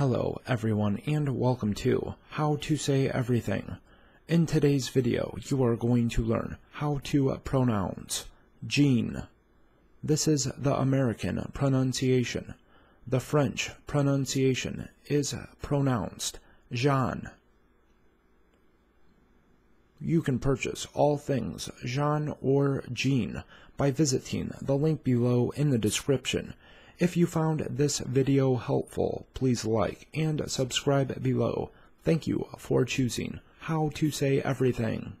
Hello everyone and welcome to How To Say Everything. In today's video, you are going to learn how to pronounce Jeanne. This is the American pronunciation. The French pronunciation is pronounced Jeanne. You can purchase all things Jeanne or Jeanne by visiting the link below in the description. If you found this video helpful, please like and subscribe below. Thank you for choosing How to Say Everything.